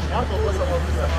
from out of us about this.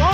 What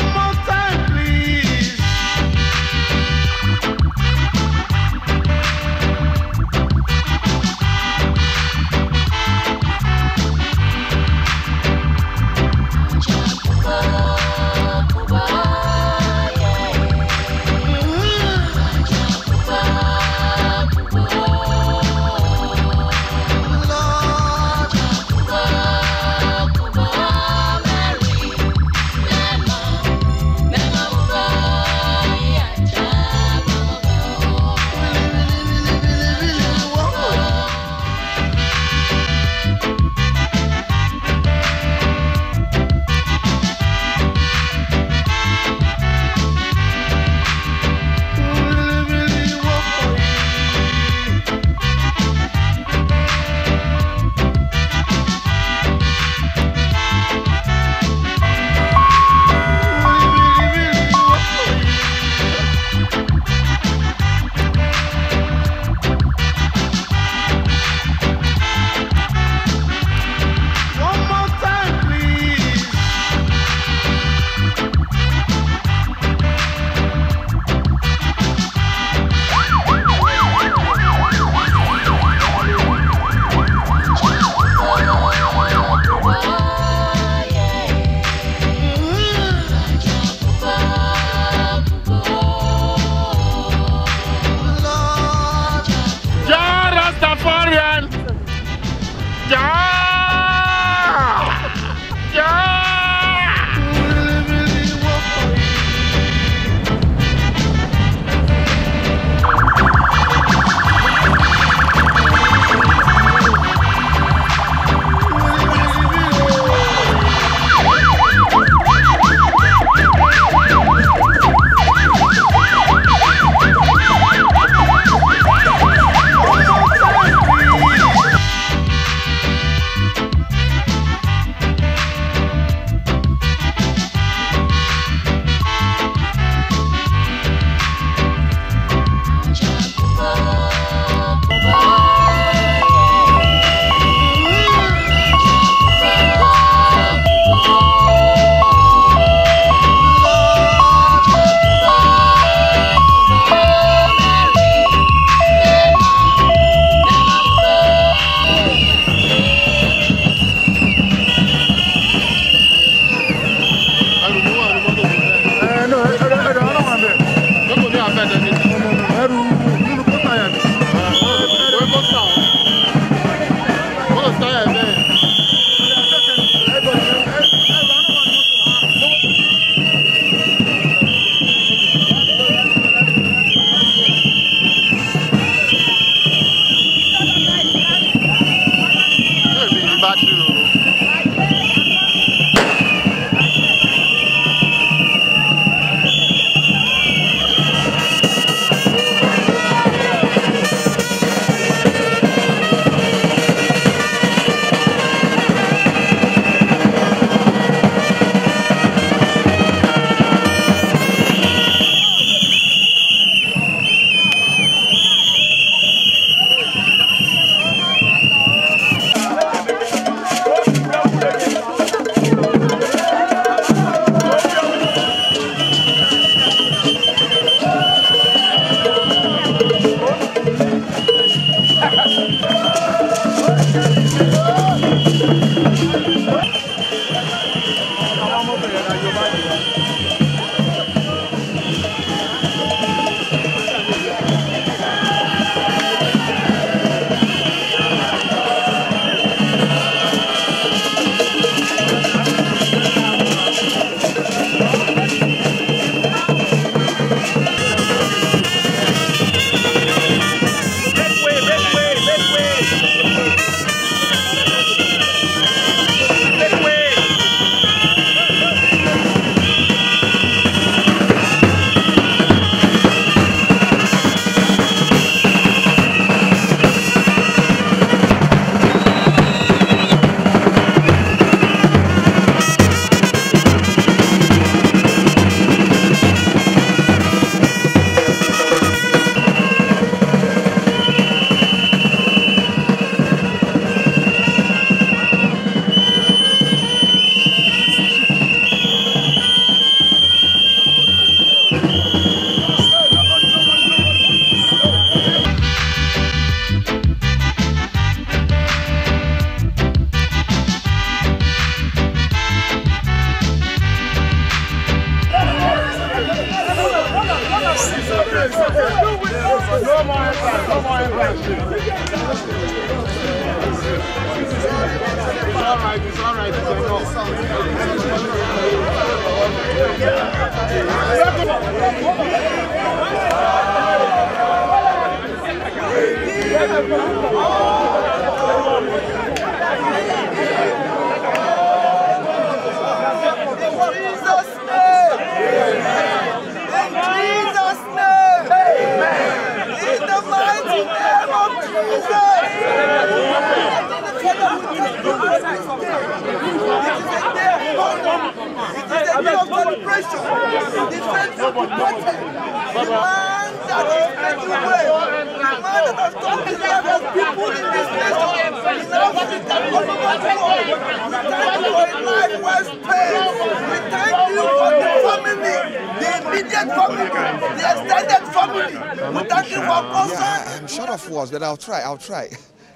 I'll try.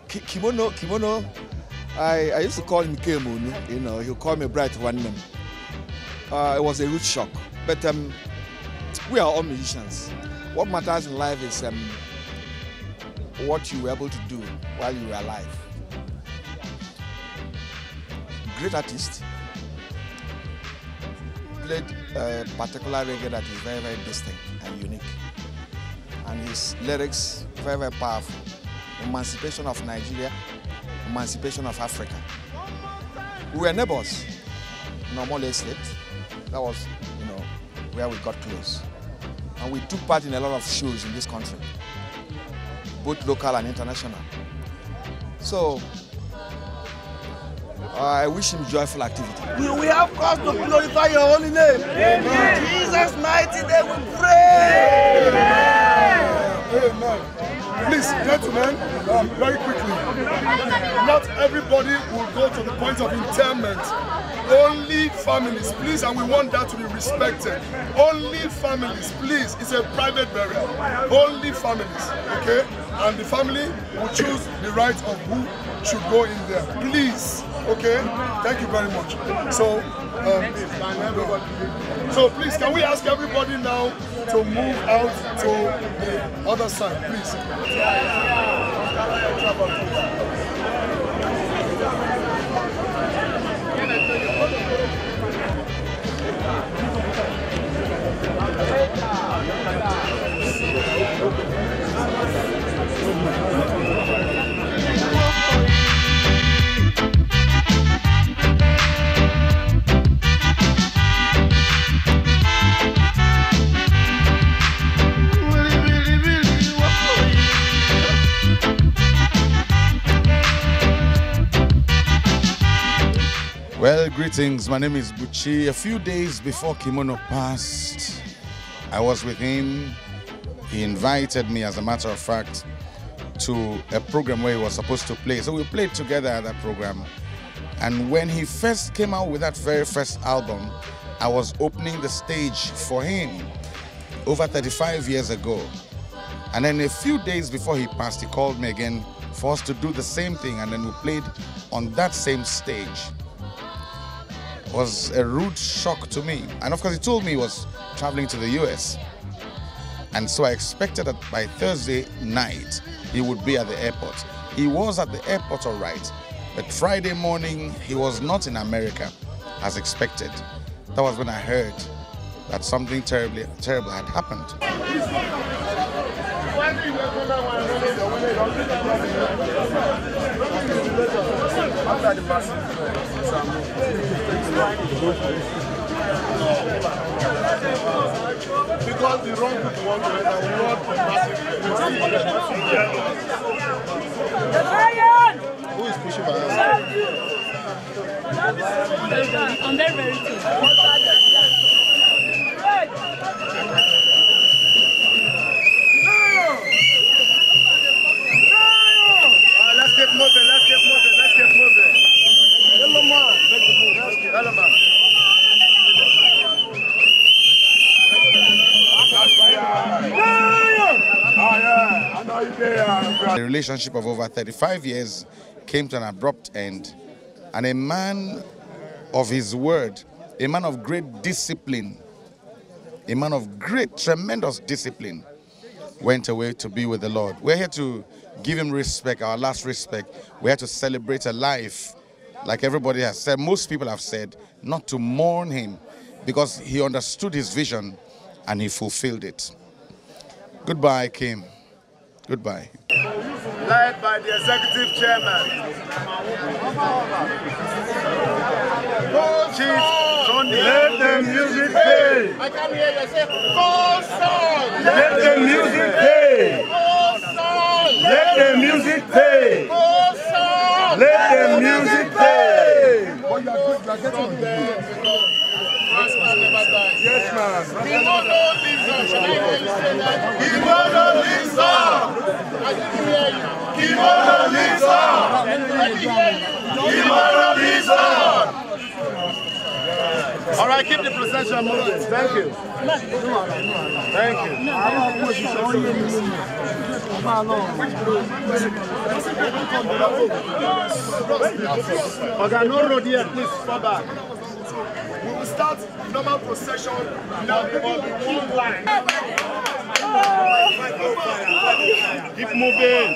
Kimono. I used to call him Kemun, you know, he'll call me Bright One Name. It was a rude shock. But we are all musicians. What matters in life is what you were able to do while you were alive. Great artist. Played a particular reggae that is very, very distinct and unique. And his lyrics, very, very powerful. Emancipation of Nigeria, emancipation of Africa. We were neighbors, normally State. That was, you know, where we got close. And we took part in a lot of shows in this country, both local and international. So, I wish him joyful activity. We have cause to glorify your holy name. Amen. In Jesus' mighty name we pray. Amen. Amen. Please, gentlemen, very quickly, not everybody will go to the point of internment. Only families, please, and we want that to be respected. Only families, please. It's a private burial. Only families, okay? And the family will choose the right of who should go in there. Please, okay? Thank you very much. So, please, can we ask everybody now to move out to the other side, please? Well, greetings. My name is Buchi. A few days before Kimono passed, I was with him. He invited me, as a matter of fact, to a program where he was supposed to play. So we played together at that program. And when he first came out with that very first album, I was opening the stage for him over 35 years ago. And then a few days before he passed, he called me again for us to do the same thing. And then we played on that same stage. Was a rude shock to me. And of course, he told me he was traveling to the US. And so I expected that by Thursday night, he would be at the airport. He was at the airport, all right. But Friday morning, he was not in America, as expected. That was when I heard that something terrible had happened. Because the wrong people want to enter. Who is pushing by us? I'm very, very good. The relationship of over 35 years came to an abrupt end, and a man of his word, a man of great discipline, a man of great, tremendous discipline, went away to be with the Lord. We're here to give him respect, our last respect. We're here to celebrate a life, like everybody has said, most people have said, not to mourn him, because he understood his vision and he fulfilled it. Goodbye, Kim. Goodbye. Led by the executive chairman. Let the music play. I can hear you say, "Go song." Let the music play. Go song. Let the music play. Go song. Let the music play. Oh, you are good. You are getting on the beat. Yes, man. Kimono listen. Should I hear you say that? Kimono listen. I didn't hear you. Kimono listen. Let me hear you. Kimono listen. All right, keep the procession moving. Thank you. Thank you. Okay, no road here, please fall back. We will start normal procession now. We will be one line. Keep moving.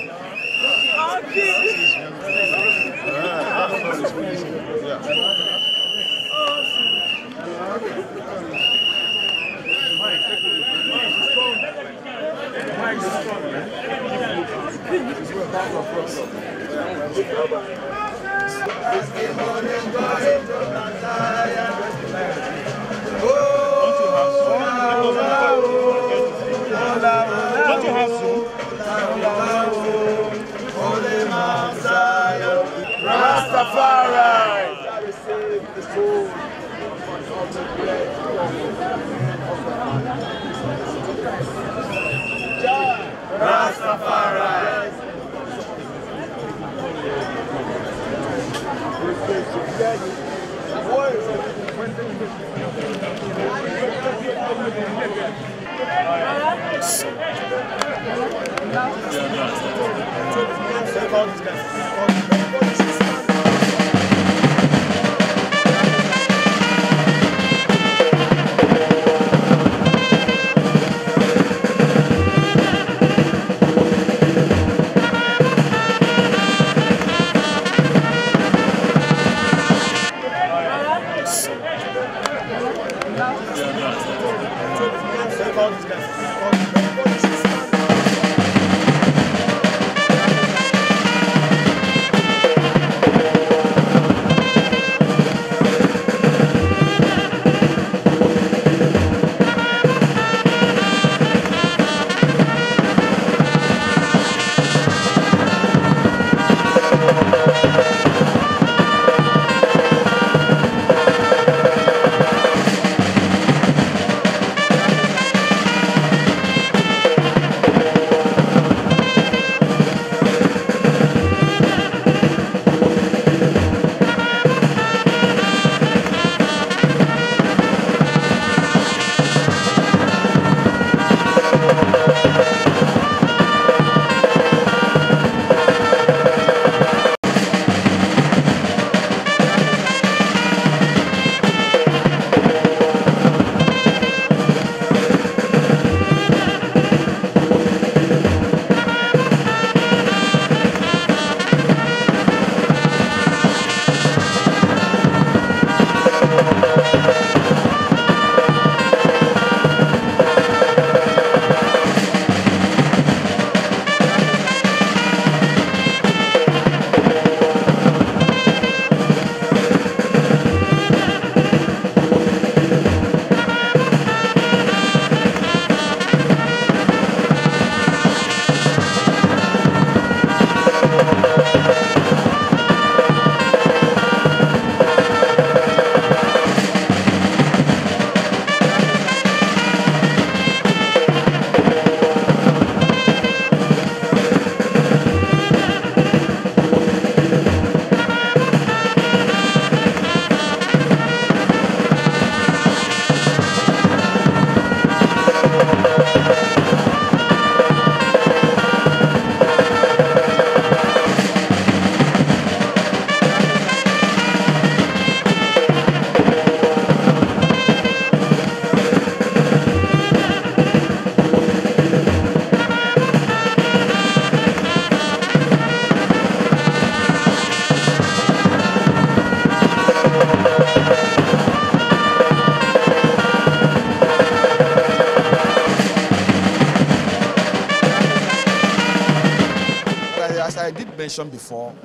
I did mention before,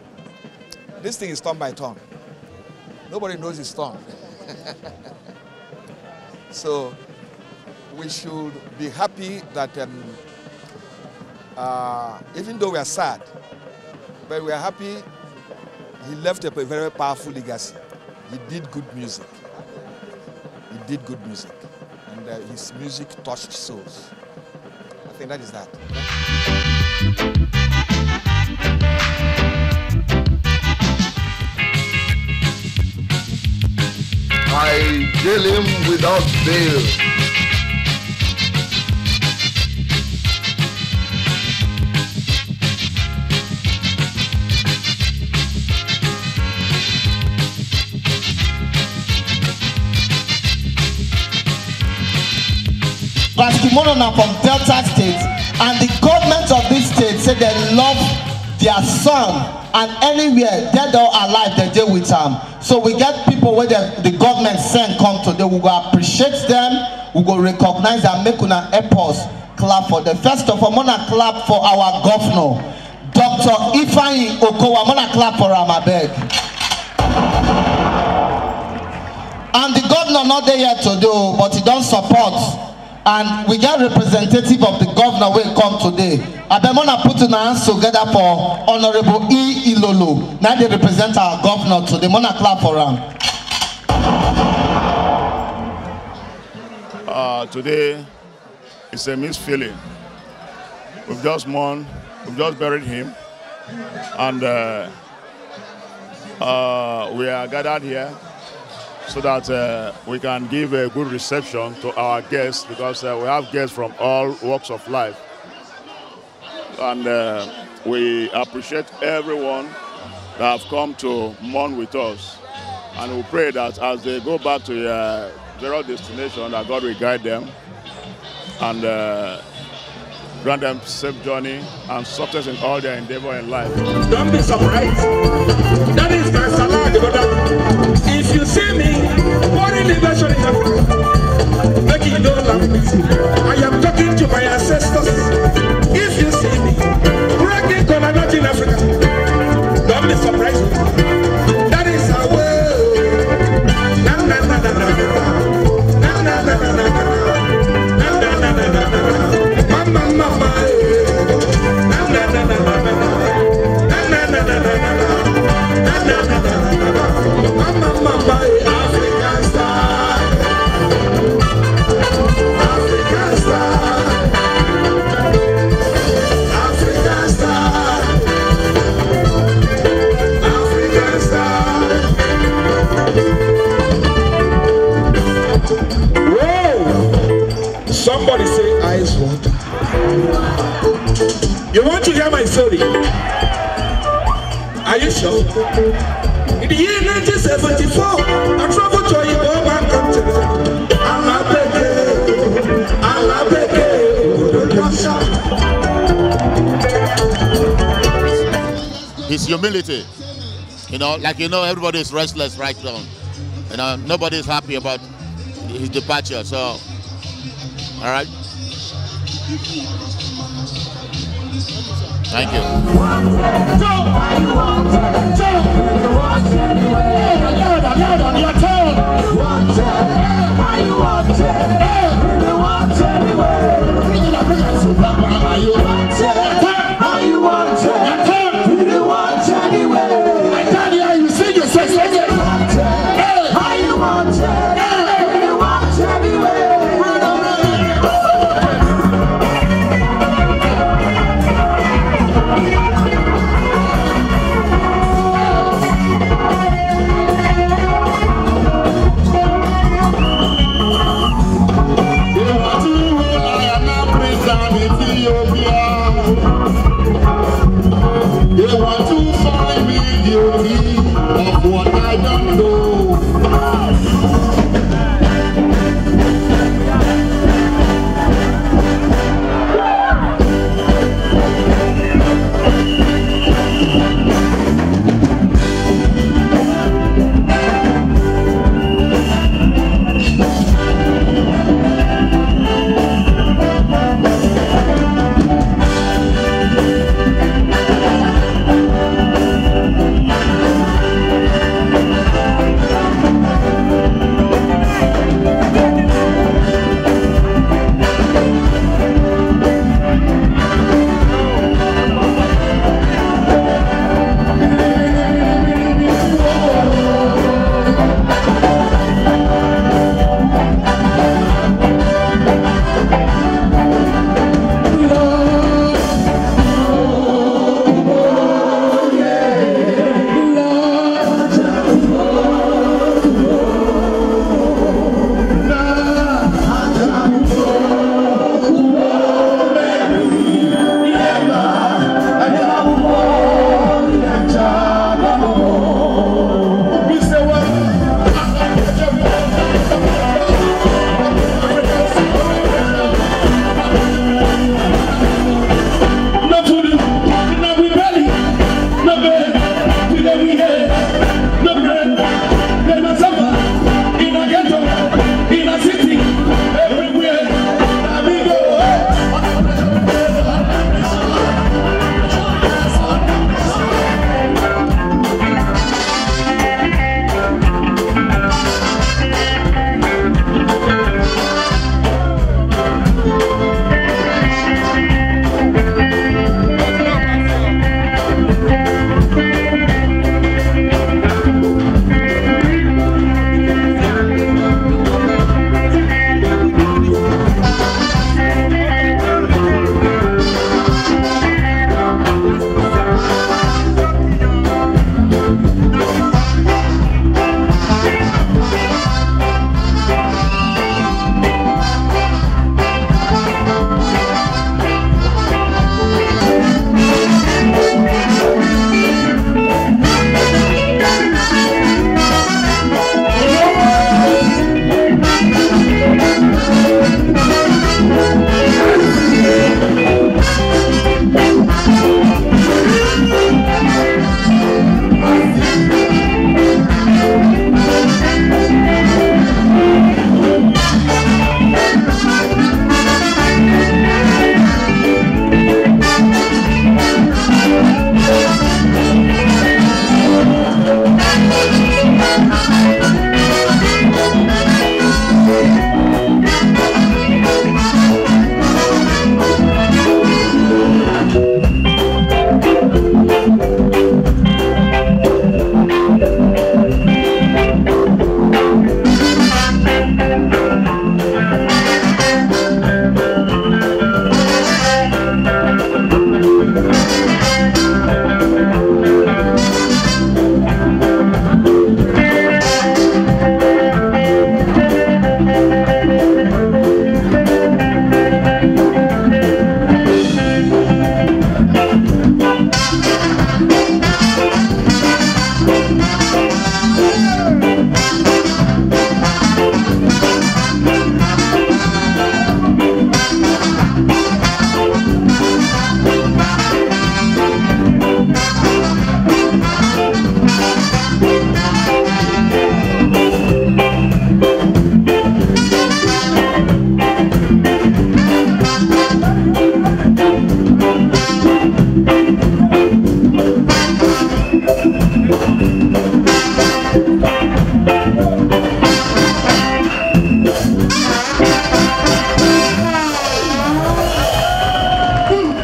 this thing is turn by turn. Nobody knows it's turn. So we should be happy that even though we are sad, but we are happy he left a very powerful legacy. He did good music. He did good music. And his music touched souls. I think that is that. I jail him without bail. Ras Kimono now from Delta State, and the government of this state say they love their son, and anywhere dead or alive they deal with them. So we get people where the government send come to, they will go appreciate them, we go recognize and make an epos clap for them. First of all, I'm gonna clap for our governor, Dr. Ifeanyi Okowa. I'm gonna clap for him, I beg. And the governor not there yet to do, but he don't support. And we get representative of the governor will come today. I am gonna put an hands together for Honourable E Ilolo. Now they represent our governor today. I'm gonna clap for him. Today it's a mixed feeling. We've just mourned, we've just buried him, and we are gathered here so that we can give a good reception to our guests, because we have guests from all walks of life. And we appreciate everyone that have come to mourn with us. And we pray that as they go back to their destination, that God will guide them and grant them safe journey and success in all their endeavor in life. Don't be surprised. That is my salad, brother. If you see me, foreign liberation in Africa, make it no limits. I am talking to my ancestors. If you see me, breaking covenant in Africa, don't be surprised. That is our world. Na na na na na na na na na na na. Somebody say ice water. You want to hear my story? Are you sure? In the year 1974, I traveled to Igbo country. Alabeke, his humility, you know, like, you know, everybody is restless right now. You know, nobody is happy about his departure. So. All right. Thank you.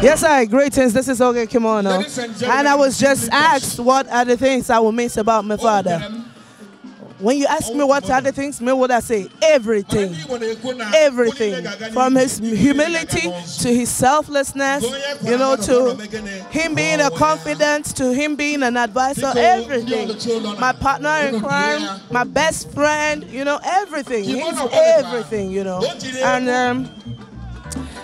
Yes, I. Greetings. This is Oge Kimono. And I was just asked what are the things I will miss about my father. When you ask me what are the things, me would I say? Everything. Everything. From his humility to his selflessness, you know, to him being a confidant, to him being an advisor, everything. My partner in crime, my best friend, you know, everything. He's everything, you know. And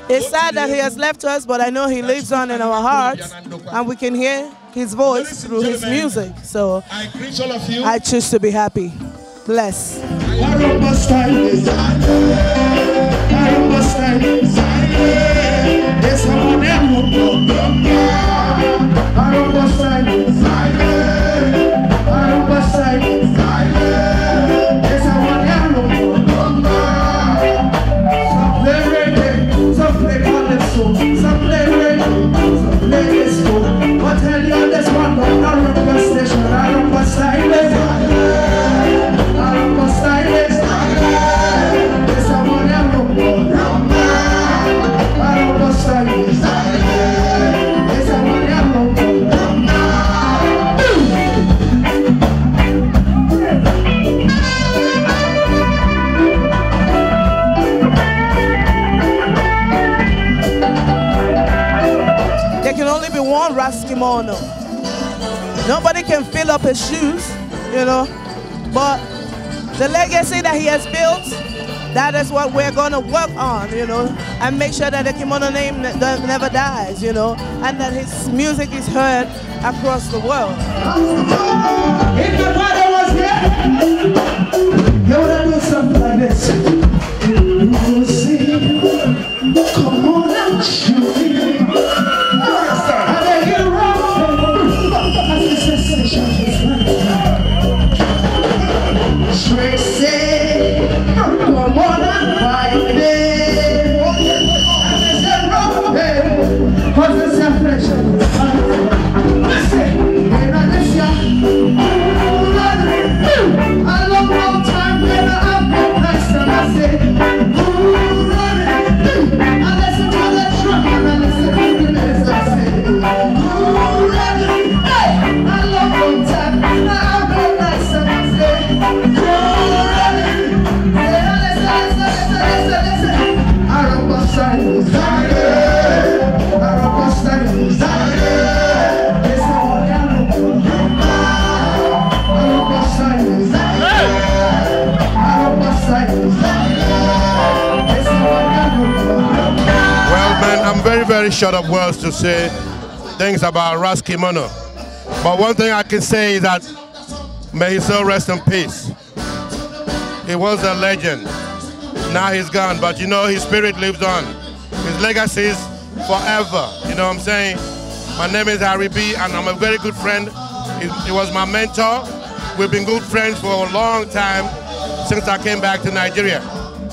it's sad that he has left us, but I know he lives on in our hearts, and we can hear his voice through his music. So I greet all of you. I choose to be happy. Bless. Ras Kimono. Nobody can fill up his shoes, you know, but the legacy that he has built, that is what we're going to work on, you know, and make sure that the Kimono name never dies, you know, and that his music is heard across the world. If your father was here, you would have done something like this. You see, come on out, shoot me. Tracy, come on, my day. I love all time when I'm blessed, and I say, very short of words to say things about Ras Kimono, but one thing I can say is that may he still rest in peace. He was a legend. Now he's gone, but you know his spirit lives on. His legacy is forever. You know what I'm saying? My name is Harry B, and I'm a very good friend. He was my mentor. We've been good friends for a long time since I came back to Nigeria,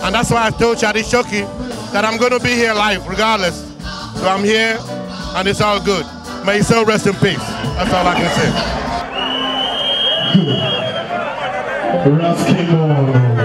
and that's why I told Shadi Shoki that I'm going to be here live regardless. So I'm here, and it's all good. May you so rest in peace. That's all I can say. Ras Kimono, Father.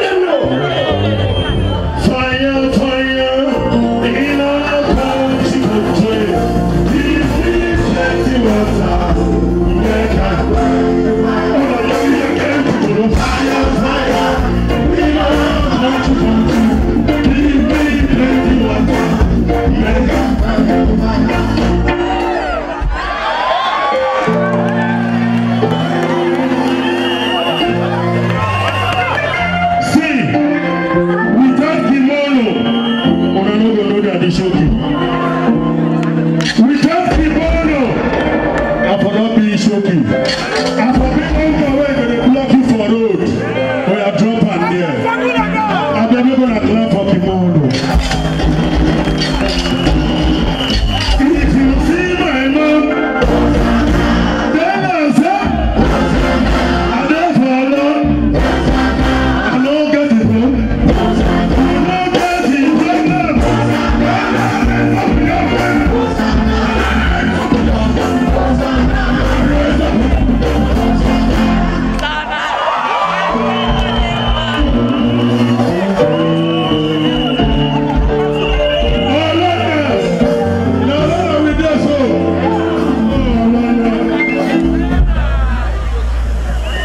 them know. Fire, fire, in our country, this is the water. See?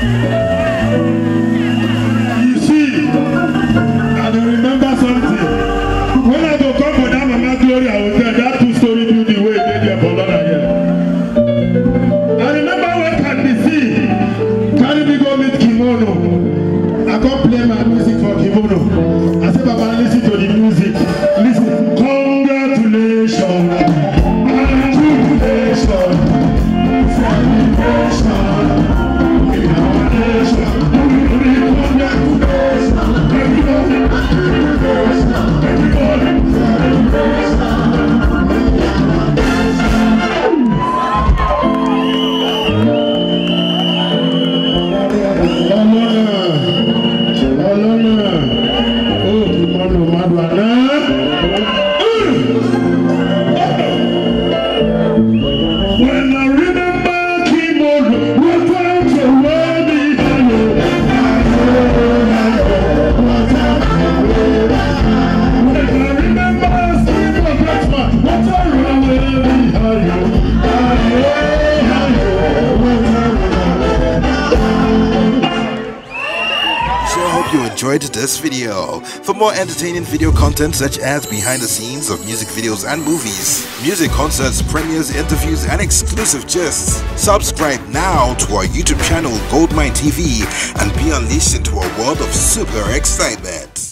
You see, I don't remember something. When I go come for that Mama Glory, I will tell that two-story building way they did for Lord again. I remember when Cardi B go meet Kimono. I come play my music for Kimono. I said, Papa, listen to the music. Listen, congratulations. Enjoyed this video. For more entertaining video content such as behind the scenes of music videos and movies, music concerts, premieres, interviews and exclusive gists, subscribe now to our YouTube channel GoldMyne TV and be unleashed into a world of super excitement.